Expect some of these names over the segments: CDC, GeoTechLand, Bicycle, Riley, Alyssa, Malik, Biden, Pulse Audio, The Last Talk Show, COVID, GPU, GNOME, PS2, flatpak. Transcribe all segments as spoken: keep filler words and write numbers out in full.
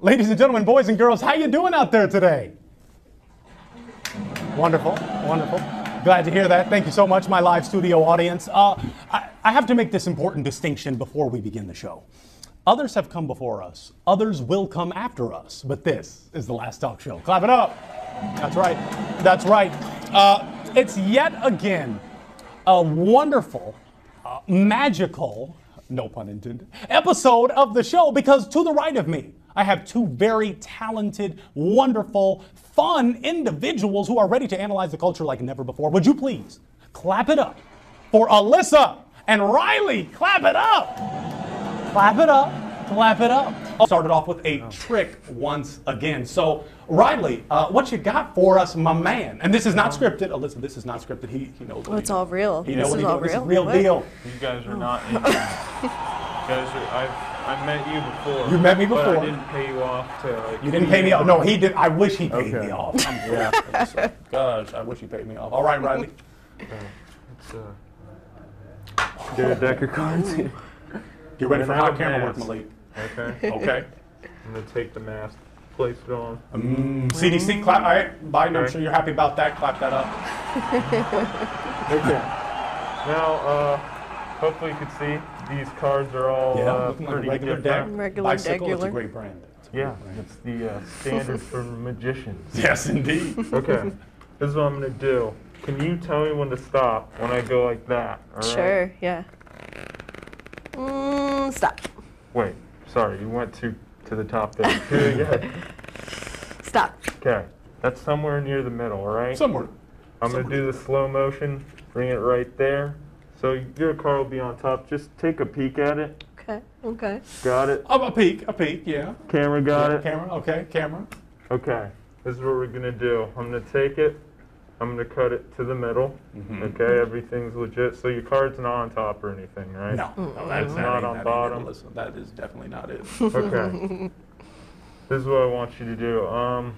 Ladies and gentlemen, boys and girls, how you doing out there today? Wonderful, wonderful. Glad to hear that. Thank you so much, my live studio audience. Uh, I, I have to make this important distinction before we begin the show. Others have come before us. Others will come after us. But this is The Last Talk Show. Clap it up. That's right. That's right. Uh, it's yet again a wonderful, uh, magical, no pun intended, episode of the show, because to the right of me, I have two very talented, wonderful, fun individuals who are ready to analyze the culture like never before. Would you please clap it up for Alyssa and Riley? Clap it up. Clap it up. Clap it up. I started off with a trick once again. So, Riley, uh, what you got for us, my man? And this is not scripted. Alyssa, this is not scripted. He, he knows what well, it's he all real. He knows this what is he all real. This is real what? Deal. You guys are not in. You guys are, I've, I met you before. You met me before. But I didn't pay you off to. Like, you didn't pay me off. No, he did. I wish he paid okay. me off. I'm yeah. So, gosh, I wish he paid me off. All right, Riley. Uh, let's uh, do a deck of cards. Get ready for how camera work, Malik. Okay. Okay. I'm gonna take the mask, place it on. Mm. C D C, clap. All right, Biden. All right. I'm sure you're happy about that. Clap that up. Okay. Now, uh. Hopefully you can see these cards are all yeah, uh, pretty like regular different. Deck. Regular Bicycle is a great brand. It's a yeah, great brand. It's the uh, standard for magicians. Yes, indeed. Okay, this is what I'm gonna do. Can you tell me when to stop when I go like that? All right? Sure. Yeah. Mm, stop. Wait. Sorry, you went to to the top there. Do it again. Stop. Okay, that's somewhere near the middle. All right. Somewhere. I'm somewhere. gonna do the slow motion. Bring it right there. So your car will be on top. Just take a peek at it. Okay. Okay. Got it. Oh, a peek. A peek. Yeah. Camera got yeah, it. Camera. Okay. Camera. Okay. This is what we're gonna do. I'm gonna take it. I'm gonna cut it to the middle. Mm-hmm. Okay. Mm-hmm. Everything's legit. So your card's not on top or anything, right? No. No, that's mm-hmm. not that on bottom. Listen, that is definitely not it. Okay. This is what I want you to do. Um.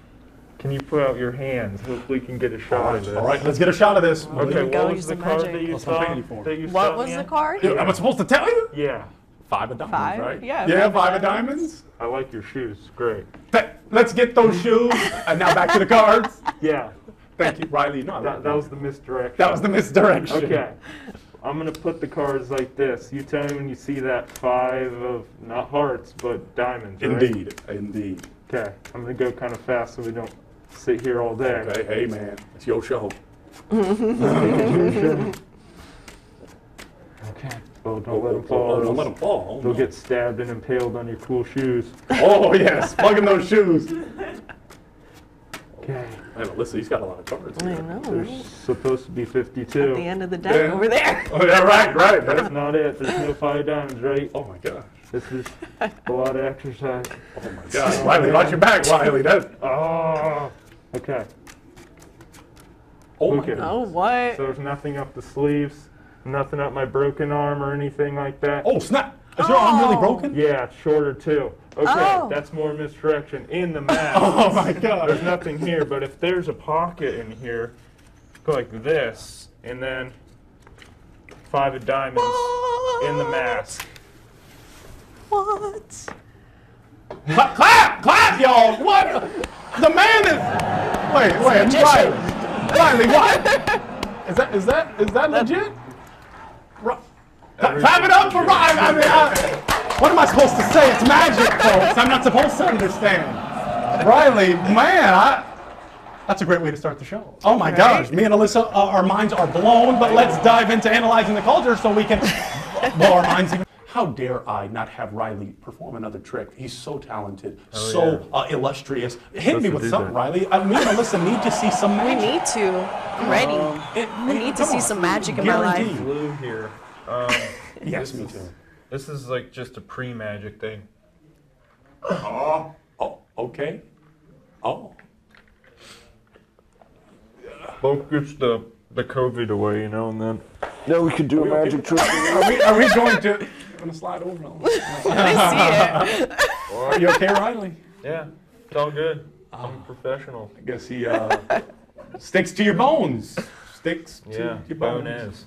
Can you put out your hands? Hopefully you can get a shot right, of this. All right, let's get a shot of this. Okay, what was, was the card that you saw? That you what saw was the card? Yeah. I was supposed to tell you? Yeah. Five of diamonds, five? right? Yeah, yeah five, five of diamonds. diamonds. I like your shoes. Great. Th let's get those shoes. And now back to the cards. Yeah. Thank you, Riley. No, that, that was the misdirection. That was the misdirection. Okay. I'm going to put the cards like this. You tell me when you see that five of, not hearts, but diamonds, right? Indeed. Indeed. Okay. I'm going to go kind of fast so we don't sit here all day. Okay, hey man, it's your show. Okay. Oh, don't let them fall. Oh, don't let them fall. They'll get stabbed and impaled on your cool shoes. Oh yes, plug in those shoes. Okay. Man, Alyssa, he's got a lot of cards. I know. There's supposed to be fifty-two. At the end of the deck yeah. over there. Oh yeah, right, right. That's not it. There's no five diamonds, right? Oh my gosh. This is a lot of exercise. Oh my gosh. Oh, Riley, watch your back, Riley. That. Oh. Okay. Oh, okay. Oh, what? So there's nothing up the sleeves, nothing up my broken arm or anything like that. Oh, snap. Is your oh. arm really broken? Yeah, it's shorter too. Okay, oh. that's more misdirection in the mask. Oh my God. There's nothing here, but if there's a pocket in here, go like this, and then five of diamonds what? in the mask. What? Clap, clap, clap, y'all! What? The man is. Wait, wait, Riley. Riley, what? Is that is that is that legit? Ru- Clap it up for Riley! I mean, I, what am I supposed to say? It's magic, folks. I'm not supposed to understand. Riley, man, I, that's a great way to start the show. Oh my right? gosh, me and Alyssa, uh, our minds are blown, but let's dive into analyzing the culture so we can blow our minds even. How dare I not have Riley perform another trick? He's so talented, oh, so yeah. uh, illustrious. Hit Let's me with something, that. Riley. I mean, Alyssa need to see some magic. We need to. I'm ready. Um, it, I need to see on. some magic in Guaranteed. my life. Blue here. Um, yes, me is, too. This is like just a pre-magic thing. Oh, oh, okay. Oh. Both gets the the COVID away, you know, and then. Now we can do we a magic trick. Are we, are we going to? I'm gonna slide over. I see it. Are you okay, Riley? Yeah, it's all good. I'm a professional. I guess he uh, sticks to your bones. Sticks to yeah, your bones. Bone is.